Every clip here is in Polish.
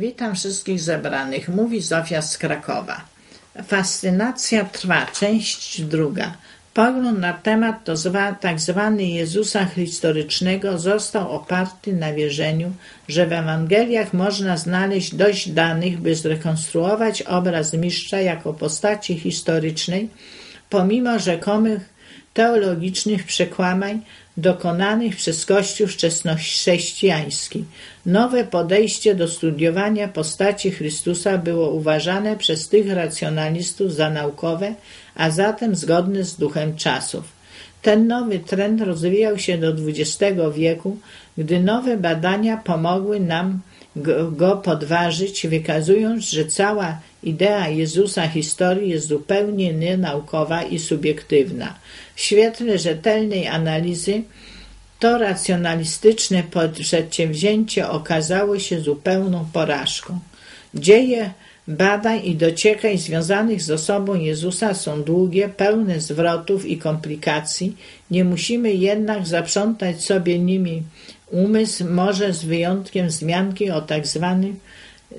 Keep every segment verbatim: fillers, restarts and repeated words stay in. Witam wszystkich zebranych, mówi Zofia z Krakowa. Fascynacja trwa, część druga. Pogląd na temat tzw. Jezusa historycznego został oparty na wierzeniu, że w Ewangeliach można znaleźć dość danych, by zrekonstruować obraz mistrza jako postaci historycznej, pomimo rzekomych teologicznych przekłamań dokonanych przez Kościół wczesnochrześcijański. Nowe podejście do studiowania postaci Chrystusa było uważane przez tych racjonalistów za naukowe, a zatem zgodne z duchem czasów. Ten nowy trend rozwijał się do dwudziestego wieku, gdy nowe badania pomogły nam go podważyć, wykazując, że cała idea Jezusa historii jest zupełnie nienaukowa i subiektywna. W świetle rzetelnej analizy to racjonalistyczne przedsięwzięcie okazało się zupełną porażką. Dzieje badań i dociekań związanych z osobą Jezusa są długie, pełne zwrotów i komplikacji. Nie musimy jednak zaprzątać sobie nimi umysł, może z wyjątkiem wzmianki o tak zwanym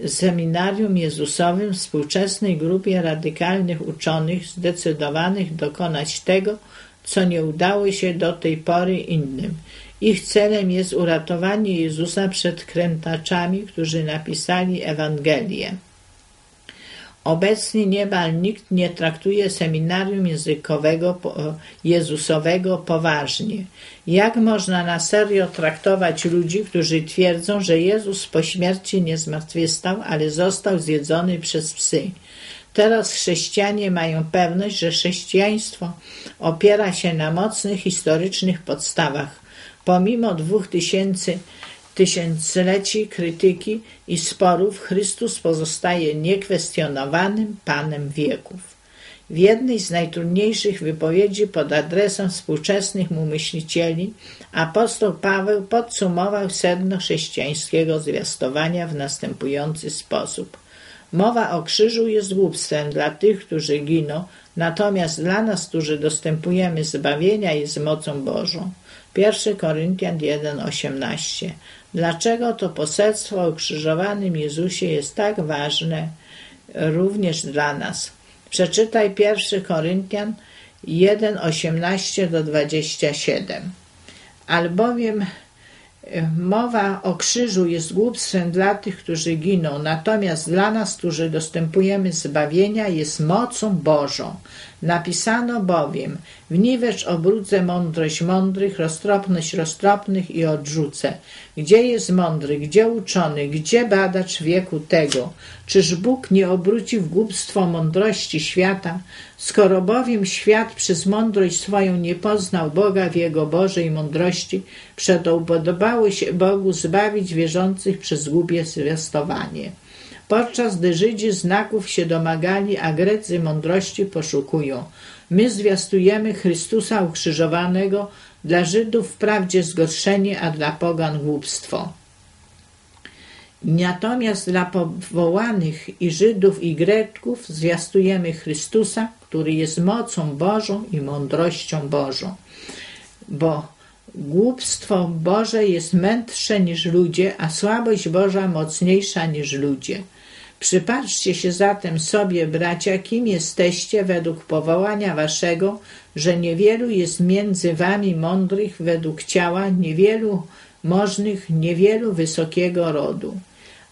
seminarium jezusowym, współczesnej grupie radykalnych uczonych zdecydowanych dokonać tego, co nie udało się do tej pory innym. Ich celem jest uratowanie Jezusa przed krętaczami, którzy napisali Ewangelię. Obecnie niemal nikt nie traktuje seminarium językowego Jezusowego poważnie. Jak można na serio traktować ludzi, którzy twierdzą, że Jezus po śmierci nie zmartwychwstał, ale został zjedzony przez psy? Teraz chrześcijanie mają pewność, że chrześcijaństwo opiera się na mocnych historycznych podstawach. Pomimo dwóch tysięcy tysiącleci krytyki i sporów Chrystus pozostaje niekwestionowanym Panem wieków. W jednej z najtrudniejszych wypowiedzi pod adresem współczesnych mu myślicieli apostoł Paweł podsumował sedno chrześcijańskiego zwiastowania w następujący sposób. Mowa o krzyżu jest głupstwem dla tych, którzy giną, natomiast dla nas, którzy dostępujemy zbawienia, jest mocą Bożą. pierwszy Koryntian jeden, osiemnaście. Dlaczego to poselstwo o krzyżowanym Jezusie jest tak ważne również dla nas? Przeczytaj pierwszy Koryntian jeden, osiemnaście do dwudziestu siedmiu. Albowiem mowa o krzyżu jest głupstwem dla tych, którzy giną, natomiast dla nas, którzy dostępujemy zbawienia, jest mocą Bożą. Napisano bowiem, wniwecz obrócę mądrość mądrych, roztropność roztropnych i odrzucę. Gdzie jest mądry, gdzie uczony, gdzie badacz wieku tego? Czyż Bóg nie obróci w głupstwo mądrości świata? Skoro bowiem świat przez mądrość swoją nie poznał Boga w Jego Bożej mądrości, przeto upodobało się Bogu zbawić wierzących przez głupie zwiastowanie. Podczas gdy Żydzi znaków się domagali, a Grecy mądrości poszukują. My zwiastujemy Chrystusa ukrzyżowanego, dla Żydów wprawdzie zgorszenie, a dla pogan głupstwo. Natomiast dla powołanych i Żydów i Greków zwiastujemy Chrystusa, który jest mocą Bożą i mądrością Bożą. Bo głupstwo Boże jest mędrsze niż ludzie, a słabość Boża mocniejsza niż ludzie. Przypatrzcie się zatem sobie, bracia, kim jesteście według powołania waszego, że niewielu jest między wami mądrych według ciała, niewielu możnych, niewielu wysokiego rodu.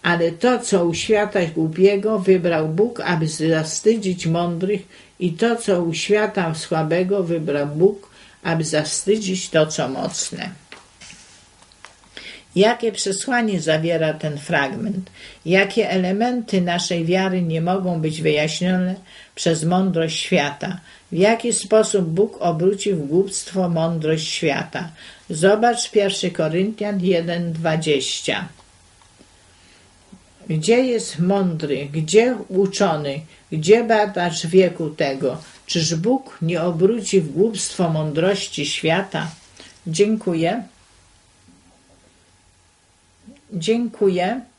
Ale to, co u świata głupiego, wybrał Bóg, aby zawstydzić mądrych, i to, co u świata słabego, wybrał Bóg, aby zawstydzić to, co mocne. Jakie przesłanie zawiera ten fragment? Jakie elementy naszej wiary nie mogą być wyjaśnione przez mądrość świata? W jaki sposób Bóg obrócił w głupstwo mądrość świata? Zobacz pierwszy Koryntian jeden, dwadzieścia. Gdzie jest mądry? Gdzie uczony? Gdzie badacz wieku tego? Czyż Bóg nie obróci w głupstwo mądrości świata? Dziękuję. Dziękuję.